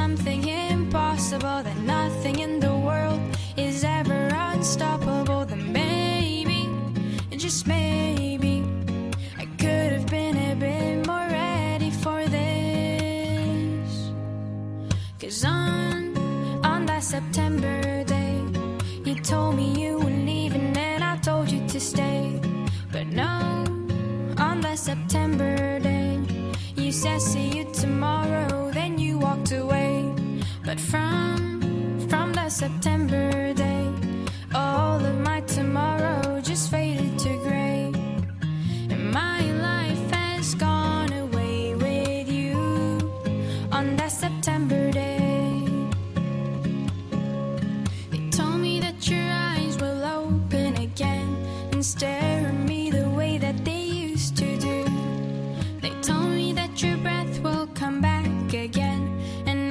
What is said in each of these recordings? something impossible, that nothing in the world is ever unstoppable, then maybe, just maybe, I could have been a bit more ready for this. 'Cause on that September day, you told me you were leaving and I told you to stay. But no, on that September day, you said see you tomorrow, then you walked away. But from that September day, all of my tomorrow just faded to gray. And my life has gone away with you on that September day. They told me that your eyes will open again and stare at me the way that they used to do. They told me that your breath will come back again, and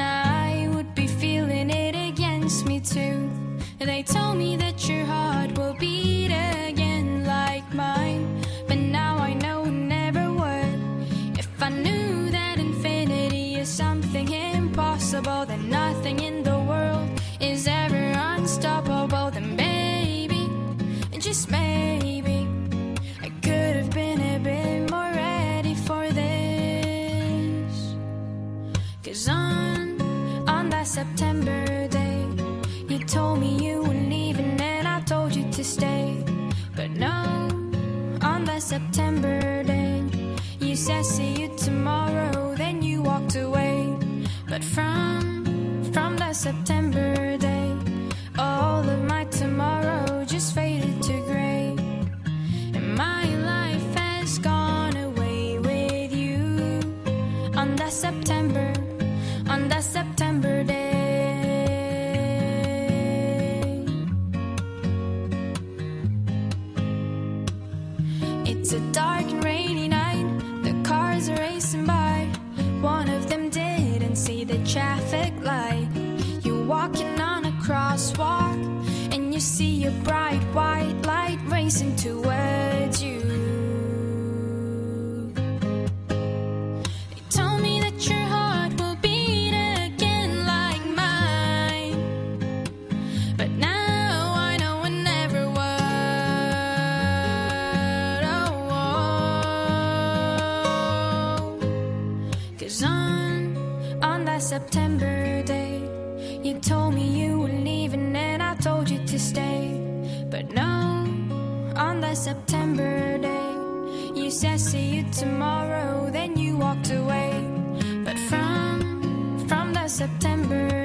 I would be feeling it against me too. They told me that your heart will beat again like mine, but now I know it never would. If I knew that infinity is something impossible, that nothing in the world is ever unstoppable, then maybe, just maybe, I could have been a bit more ready for this. 'Cause on that September day, you told me you were leaving and I told you to stay. But no, on that September day, you said see you tomorrow, then you walked away. But from that September day, all of my tomorrow just faded to gray. And my life has gone away with you on that September day. It's a dark and rainy night, the cars are racing by. One of them didn't see the traffic light. You're walking on a crosswalk and you see a bright white light racing towards you. They told me that your heart will beat again like mine, but now September day, you told me you were leaving and I told you to stay. But no, on that September day, you said see you tomorrow, then you walked away. But from that September